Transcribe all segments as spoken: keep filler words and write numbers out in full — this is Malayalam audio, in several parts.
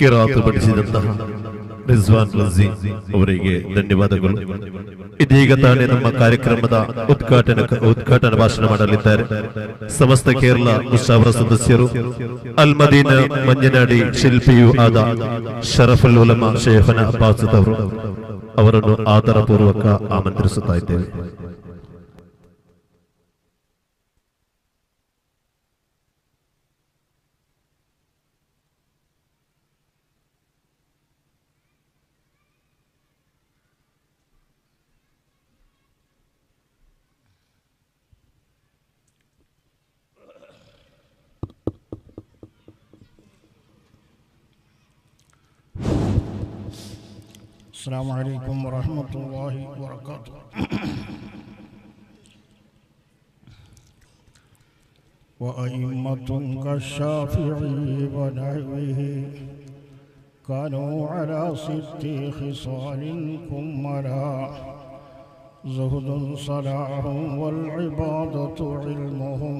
ಕಿರಾತು ಪಡಿಸಿದಂತಹ ರಿಜ್ವಾನ್ ರಜಿ ಅವರಿಗೆ ಧನ್ಯವಾದಗಳು. ಇದೀಗ ತಾನೇ ನಮ್ಮ ಕಾರ್ಯಕ್ರಮದ ಉದ್ಘಾಟನೆ ಉದ್ಘಾಟನಾ ಭಾಷಣ ಮಾಡಲಿದ್ದಾರೆ. ಸಮಸ್ತ ಕೇರಳ ಮುಷಾವರ ಸದಸ್ಯರು ಅಲ್ ಮದೀನಾ ಮಂಜನಾಡಿ ಶಿಲ್ಪಿಯೂ ಆದ ಶರಫುಲ್ ಉಲಮಾ ಶೇಖನ ಅಬ್ಬಾಸ್ ಅವರು ಅವರನ್ನು ಆದರಪೂರ್ವಕ ಆಮಂತ್ರಿಸುತ್ತಾ ಇದ್ದೇವೆ. السلام عليكم ورحمة الله وبركاته. وأئمة كالشافعي ونحوه كانوا على ست خصال كملا زهد صلاح والعبادة علمهم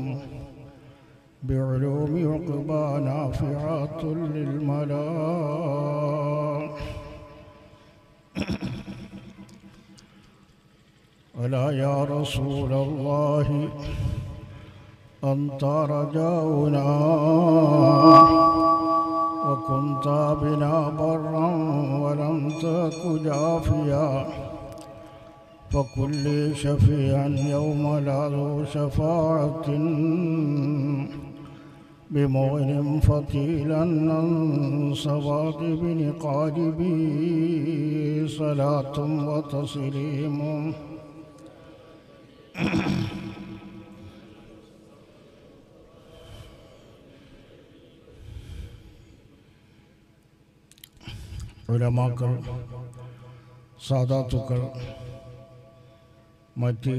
بعلوم عقبى نافعات للملا. ألا يا رسول الله أنت رجاؤنا وكنت بنا برا ولم تك جافيا فكن لي شفيعا يوم لا ذو شفاعة بمغنم فتيلا عن صواب بن قالبي صلاة وتسليم. علماء کر سادات کر متی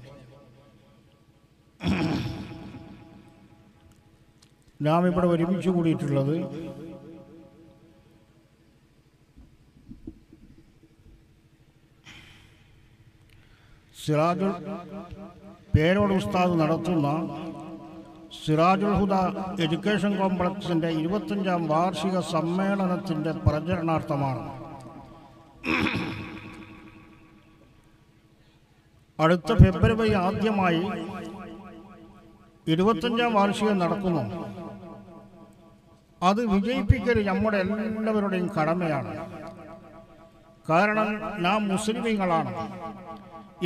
നാം ഇവിടെ ഒരുമിച്ച് കൂടിയിട്ടുള്ളത് സിറാജുൽ പേരോട് ഉസ്താദ് നടത്തുന്ന സിറാജുൽ ഹുദ എഡ്യൂക്കേഷൻ കോംപ്ലക്സിൻ്റെ ഇരുപത്തഞ്ചാം വാർഷിക സമ്മേളനത്തിൻ്റെ പ്രചരണാർത്ഥമാണ്. അടുത്ത ഫെബ്രുവരി ആദ്യമായി ഇരുപത്തഞ്ചാം വാർഷികം നടക്കുന്നു. അത് വിജയിപ്പിക്കൽ നമ്മുടെ എല്ലാവരുടെയും കടമയാണ്. കാരണം നാം മുസ്ലിമീങ്ങളാണ്.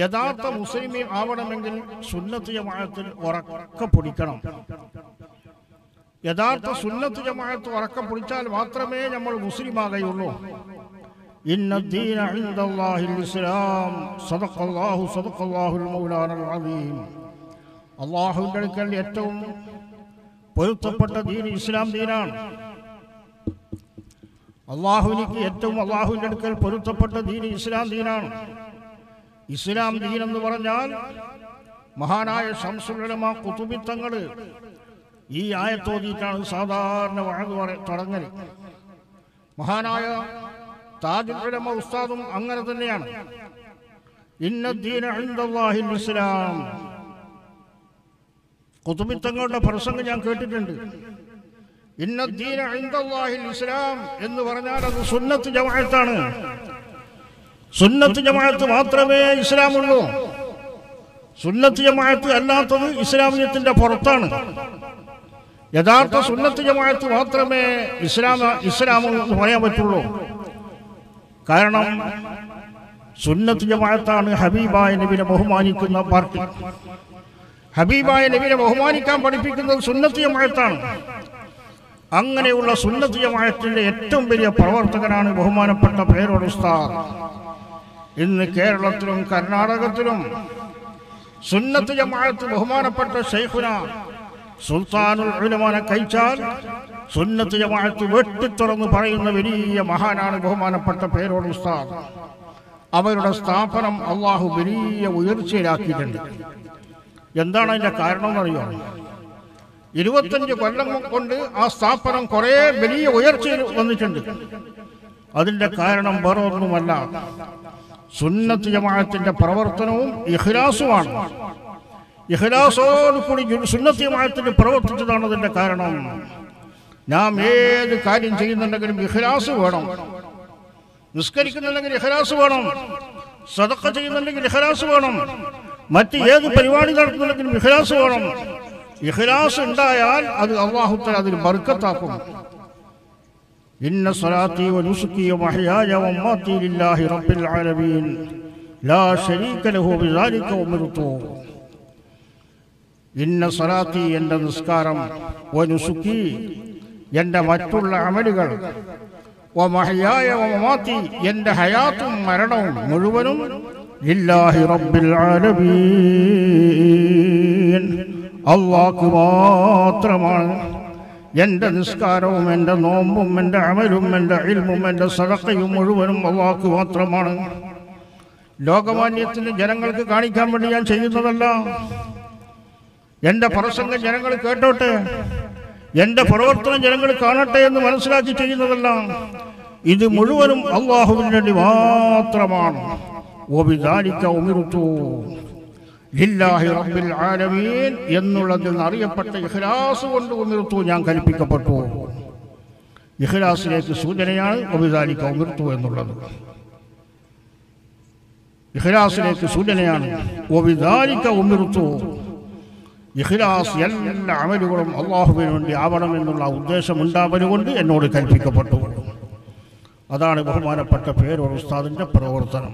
യഥാർത്ഥ മുസ്ലിമീ ആവണമെങ്കിൽ സുന്നത്ത് ജമാഅത്തിൽ ഉറക്ക പിടിക്കണം. യഥാർത്ഥ സുന്നത്ത് ജമാഅത്ത് ഉറക്ക പിടിച്ചാൽ മാത്രമേ നമ്മൾ മുസ്ലിമാകുകയുള്ളൂ. ഇന്നദ്ദീന ഇൻദല്ലാഹിൽ ഇസ്ലാം. സദഖല്ലാഹു സദഖല്ലാഹുൽ മൗലാനൽ അദീം. അള്ളാഹുവിൻ്റെ അടുക്കൽ ഏറ്റവും പൊരുത്തപ്പെട്ട ദീൻ ഇസ്ലാം ദീനാണ്. അള്ളാഹുവിനിക്ക് ഏറ്റവും അള്ളാഹുവിൻ്റെ അടുക്കൽ പൊരുത്തപ്പെട്ട ദീൻ ഇസ്ലാം ദീനാണ്. ഇസ്ലാം ദീൻ എന്ന് പറഞ്ഞാൽ മഹാനായ ശംസുൽ ഉലമാ ഖുതുബി തങ്ങൾ ഈ ആയത്തോതിയിട്ടാണ് സാധാരണ വഅദ് തുടങ്ങൽ. മഹാനായ താജുൽ ഉലമാ ഉസ്താദും അങ്ങനെ തന്നെയാണ്. ഇന്നദ്ദീന ഇൻദല്ലാഹിൽ ഇസ്ലാം. ഖുതുബി തങ്ങളുടെ പ്രസംഗം ഞാൻ കേട്ടിട്ടുണ്ട്. ഇന്നദ്ദീന ഇൻദല്ലാഹിൽ ഇസ്ലാം എന്ന് പറഞ്ഞാൽ അത് സുന്നത്ത് ജമാഅത്താണ്. സുന്നത്ത് ജമാഅത്ത് മാത്രമേ ഇസ്ലാമുള്ളൂ. സുന്നത്ത് ജമാഅത്ത് അല്ലാത്തത് ഇസ്ലാമിയത്തിൻ്റെ പുറത്താണ്. യഥാർത്ഥ സുന്നത്ത് ജമാഅത്ത് മാത്രമേ ഇസ്ലാം ഇസ്ലാമെന്ന് പറയാൻ പറ്റുള്ളൂ. കാരണം സുന്നത്ത് ജമാഅത്താണ് ഹബീബായ നബിയെ ബഹുമാനിക്കുന്ന പാർട്ടി. ഹബീബായ നബിയെ ബഹുമാനിക്കാൻ പഠിപ്പിക്കുന്നത് സുന്നത്ത് ജമാഅത്താണ്. അങ്ങനെയുള്ള സുന്നത്ത് ജമാഅത്തിന്റെ ഏറ്റവും വലിയ പ്രവർത്തകനാണ് ബഹുമാനപ്പെട്ട പേരോട് ഉസ്താദ്. ഇന്ന് കേരളത്തിലും കർണാടകത്തിലും സുന്നത്ത് ജമാഅത്ത് ബഹുമാനപ്പെട്ട ശൈഖുന സുൽത്താനുൽ ഉലമാന കൈച്ചാൽ സുന്നത്ത് ജമാഅത്ത് വെട്ടി തുറന്ന് പറയുന്ന വലിയ മഹാനാണ് ബഹുമാനപ്പെട്ട പേരോട് ഉസ്താദ്. അവരുടെ സ്ഥാപനം അള്ളാഹു വലിയ ഉയർച്ചയിലാക്കിയിട്ടുണ്ട്. എന്താണ് അതിൻ്റെ കാരണം എന്നറിയോ? ഇരുപത്തഞ്ച് കൊല്ലം കൊണ്ട് ആ സ്ഥാപനം കുറേ വലിയ ഉയർച്ചയിൽ വന്നിട്ടുണ്ട്. അതിൻ്റെ കാരണം വേറെ ഒന്നുമല്ല, സുന്നത്ത് ജമാഅത്തിൻ്റെ പ്രവർത്തനവും ഇഖ്ലാസുമാണ്. ഇഖ്ലാസോടുകൂടി സുന്നത്ത് ജമാഅത്തിന് പ്രവർത്തിച്ചതാണ് അതിൻ്റെ കാരണം. നാം ഏത് കാര്യം ചെയ്യുന്നുണ്ടെങ്കിലും ഇഖ്ലാസ് വേണം. നിസ്കരിക്കുന്നുണ്ടെങ്കിൽ ഇഖ്ലാസ് വേണം. സദഖ ചെയ്യുന്നുണ്ടെങ്കിൽ ഇഖ്ലാസ് വേണം. മറ്റ് ഏത് പരിപാടി നടക്കുന്നുണ്ടെങ്കിലും ഇഖ്ലാസ് വേണം. ഇഖ്ലാസ് ഉണ്ടായാൽ അത് അല്ലാഹു തആല അതിൽ ബർക്കത്താക്കും. ഇന്ന സ്വലാത്തി വനുസുക്കി വമഹ്യായ വമമാതി ലില്ലാഹി റബ്ബിൽ ആലമീൻ ലാ ശരീക ലഹു ബിദാലിക ഉമിർതു. ഇന്ന സ്വലാത്തി, എൻ്റെ നിസ്കാരം, വനുസുക്കി, എൻ്റെ മറ്റുള്ള അമലുകൾ, വമഹ്യായ വമമാതി, എൻ്റെ ഹയാത്തും മരണവും മുഴുവനും ലില്ലാഹി റബ്ബിൽ ആലമീൻ, അള്ളാഹ്ക്ക് മാത്രമാണ്. എൻ്റെ നിസ്കാരവും എൻ്റെ നോമ്പും എൻ്റെ അമലും എൻ്റെ ഇൽമും എൻ്റെ സദഖയും മുഴുവനും അള്ളാഹ്ക്ക് മാത്രമാണ്. ലോകമാന്യത്തിന് ജനങ്ങൾക്ക് കാണിക്കാൻ വേണ്ടി ഞാൻ ചെയ്യുന്നതല്ല. എൻ്റെ പ്രസംഗം ജനങ്ങൾ കേട്ടോട്ടെ, എൻ്റെ പ്രവർത്തനം ജനങ്ങൾ കാണട്ടെ എന്ന് മനസ്സിലാക്കി ചെയ്യുന്നതല്ല. ഇത് മുഴുവനും അള്ളാഹുവിന് വേണ്ടി മാത്രമാണ്. وبذلك أمرت لله رب العالمين എന്നുള്ളതിൽ അറിയപ്പെട്ട ഇഖ്ലാസ് കൊണ്ട് ഉമിർത്തു, ഞാൻ കൽപ്പിക്കപ്പെട്ടു. ഇഖ്ലാസിലേക്ക് സൂചനയാണ് وبذلك أمرت എന്നുള്ളത്. ഇഖ്ലാസിലേക്ക് സൂചനയാണ് وبذلك أمرت. ഇഖ്ലാസ് എല്ലാ അമലുകളും അല്ലാഹുവിന് വേണ്ടി ആവണമെന്നുള്ള ഉദ്ദേശം ഉണ്ടാവലുകൊണ്ട് എന്നോട് കൽപ്പിക്കപ്പെട്ടു. അതാണ് ബഹുമാനപ്പെട്ട പേരൂർ ഉസ്താദിൻ്റെ പ്രവർത്തനം.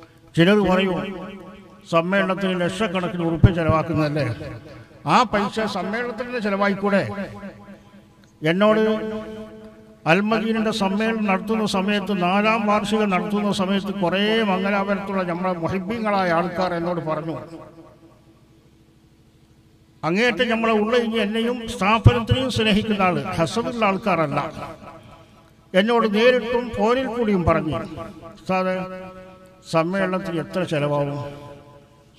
ചിലർ പറയൂ, സമ്മേളനത്തിന് ലക്ഷക്കണക്കിന് ഉറുപ്പ് ചെലവാക്കുന്നതല്ലേ, ആ പൈസ സമ്മേളനത്തിന് ചെലവായിക്കൂടെ? എന്നോട് അൽമദീനിൻ്റെ സമ്മേളനം നടത്തുന്ന സമയത്ത്, നാലാം വാർഷികം നടത്തുന്ന സമയത്ത് കുറേ മംഗലാപുരത്തുള്ള നമ്മളെ മുഹിബ്ബീങ്ങളായ ആൾക്കാർ എന്നോട് പറഞ്ഞു, അങ്ങേയറ്റം നമ്മളെ ഉള്ള ഇനി എന്നെയും സ്ഥാപനത്തിനെയും സ്നേഹിക്കുന്ന ആൾ ഹസബുള്ള ആൾക്കാരല്ല, എന്നോട് നേരിട്ടും ഫോണിൽ കൂടിയും പറഞ്ഞു, സാറേ സമ്മേളനത്തിന് എത്ര ചെലവാകും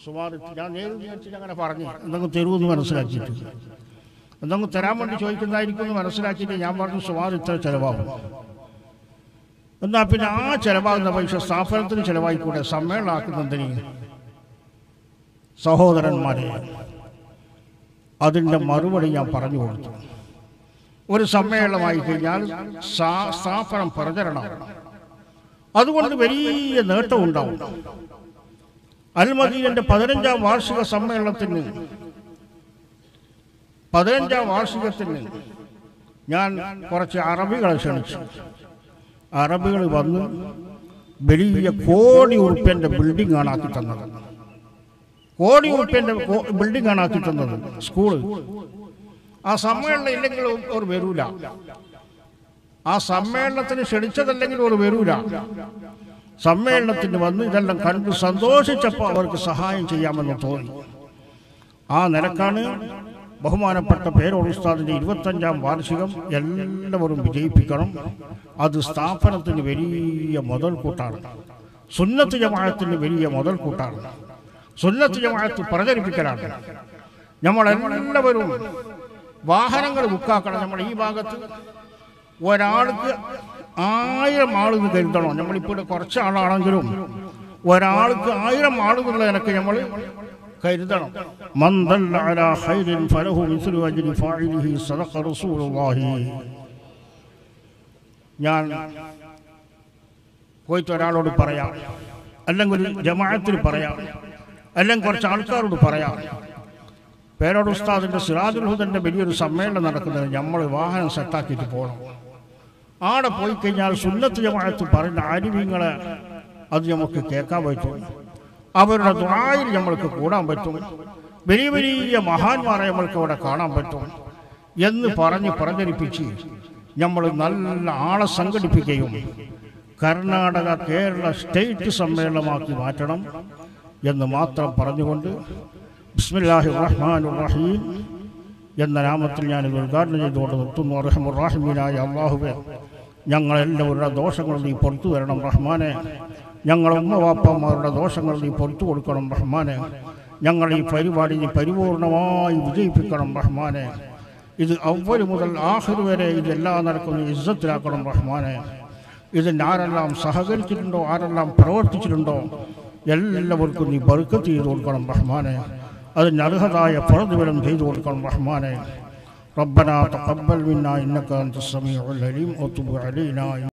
സുമാർ? ഞാൻ നേരിട്ട് ചോദിച്ചിട്ട് അങ്ങനെ പറഞ്ഞു, എന്തെങ്കിലും തരുമെന്ന് മനസ്സിലാക്കിയിട്ട്, എന്തെങ്കിലും തരാൻ വേണ്ടി ചോദിക്കുന്നതായിരിക്കും എന്ന് മനസ്സിലാക്കിയിട്ട് ഞാൻ പറഞ്ഞു സുമാർ ഇത്ര ചിലവാകും. എന്നാൽ പിന്നെ ആ ചിലവാകുന്ന പൈസ സ്ഥാപനത്തിന് ചിലവായിക്കൂടെ? സമ്മേളനം ആക്കുന്നതിന് സഹോദരന്മാരെ, അതിൻ്റെ മറുപടി ഞാൻ പറഞ്ഞു കൊടുത്തു. ഒരു സമ്മേളനമായി കഴിഞ്ഞാൽ സ്ഥാപനം പ്രചരണം, അതുകൊണ്ട് വലിയ നേട്ടമുണ്ടാവും. അൽമദീനൻ്റെ പതിനഞ്ചാം വാർഷിക സമ്മേളനത്തിന് പതിനഞ്ചാം വാർഷികത്തിന് ഞാൻ കുറച്ച് അറബികളെ ക്ഷണിച്ചു. അറബികൾ വന്ന് വലിയ കോടി ഉറുപ്പ്യൻ്റെ ബിൽഡിംഗ് ആണ് ആക്കി തന്നത്. കോടി ഉറുപ്പ്യൻ്റെ ബിൽഡിംഗ് ആണ് ആക്കി തന്നത് സ്കൂള്. ആ സമ്മേളനം ഇല്ലെങ്കിൽ അവർ വരൂല. ആ സമ്മേളനത്തിന് ക്ഷണിച്ചതല്ലെങ്കിൽ അവർ വരൂല. സമ്മേളനത്തിന് വന്ന് ഇതെല്ലാം കണ്ട് സന്തോഷിച്ചപ്പോൾ അവർക്ക് സഹായം ചെയ്യാമെന്ന് തോന്നി. ആ നിലക്കാണ് ബഹുമാനപ്പെട്ട പേരൂർ ഉസ്താദിൻ്റെ ഇരുപത്തഞ്ചാം വാർഷികം എല്ലാവരും വിജയിപ്പിക്കണം. അത് സ്ഥാപനത്തിന് വലിയ മുതൽക്കൂട്ടാണ്. സുന്നത്ത് ജമാഅത്തിന് വലിയ മുതൽക്കൂട്ടാണ്. സുന്നത്ത് ജമാഅത്ത് പ്രചരിപ്പിക്കലാണ്. നമ്മളെല്ലാവരും വാഹനങ്ങൾ ബുക്കാക്കണം. നമ്മൾ ഈ ഭാഗത്ത് ഒരാൾക്ക് ആയിരം ആളുകൾ കരുതണോ? നമ്മളിപ്പോൾ കുറച്ച് ആളാണെങ്കിലും ഒരാൾക്ക് ആയിരം ആളുകളുള്ള നിലക്ക് നമ്മൾ കരുതണം. ഞാൻ പോയിട്ട് ഒരാളോട് പറയാം, അല്ലെങ്കിൽ ജമാഅത്തിൽ പറയാം, അല്ലെങ്കിൽ കുറച്ച് ആൾക്കാരോട് പറയാം. പേരോട് ഉസ്താദിൻ്റെ സിറാജുൽ ഹുദൻ്റെ വലിയൊരു സമ്മേളനം നടക്കുന്നത് നമ്മൾ വാഹനം സെറ്റാക്കിയിട്ട് പോകണം. ആടെ പോയി കഴിഞ്ഞാൽ സുന്നത്ത് ജമാഅത്ത് പറഞ്ഞ ആലിമീങ്ങളെ അത് നമുക്ക് കേൾക്കാൻ പറ്റും, അവരുടെ ദുആയിൽ നമ്മൾക്ക് കൂടാൻ പറ്റും, വലിയ വലിയ മഹാന്മാരെ നമ്മൾക്ക് അവിടെ കാണാൻ പറ്റും എന്ന് പറഞ്ഞ് പ്രചരിപ്പിച്ച് നമ്മൾ നല്ല ആളെ സംഘടിപ്പിക്കുകയും കർണാടക കേരള സ്റ്റേറ്റ് സമ്മേളനമാക്കി മാറ്റണം എന്ന് മാത്രം പറഞ്ഞുകൊണ്ട് ബിസ്മില്ലാഹി റഹ്മാൻ റഹീം എന്ന നാമത്തിൽ ഞാനിത് ഉദ്ഘാടനം ചെയ്തുകൊണ്ട് നിർത്തുന്നു. റഹ്മാൻ റഹീമിനായ അള്ളാഹുവേ, ഞങ്ങളെല്ലാവരുടെ ദോഷങ്ങൾ നീ പുറത്തു വരണം റഹ്മാനെ. ഞങ്ങളുടെ ഉമ്മവാപ്പന്മാരുടെ ദോഷങ്ങൾ നീ പുറത്തു കൊടുക്കണം റഹ്മാനെ. ഞങ്ങൾ ഈ പരിപാടി നീ പരിപൂർണമായി വിജയിപ്പിക്കണം റഹ്മാനെ. ഇത് അവ്വൽ മുതൽ ആഖിറ് വരെ ഇതെല്ലാം നടക്കുന്ന ഇസ്സത്തിലാക്കണം റഹ്മാനെ. ഇതിന് ആരെല്ലാം സഹകരിച്ചിട്ടുണ്ടോ, ആരെല്ലാം പ്രവർത്തിച്ചിട്ടുണ്ടോ, എല്ലാവർക്കും നീ ബർക്കത്ത് ചെയ്തു കൊടുക്കണം റഹ്മാനെ. അതിന് അർഹതായ പ്രതിഫലം ചെയ്തു കൊടുക്കണം റഹ്മാനെ. ربنا تقبل منا إنك أنت السميع العليم وتب علينا.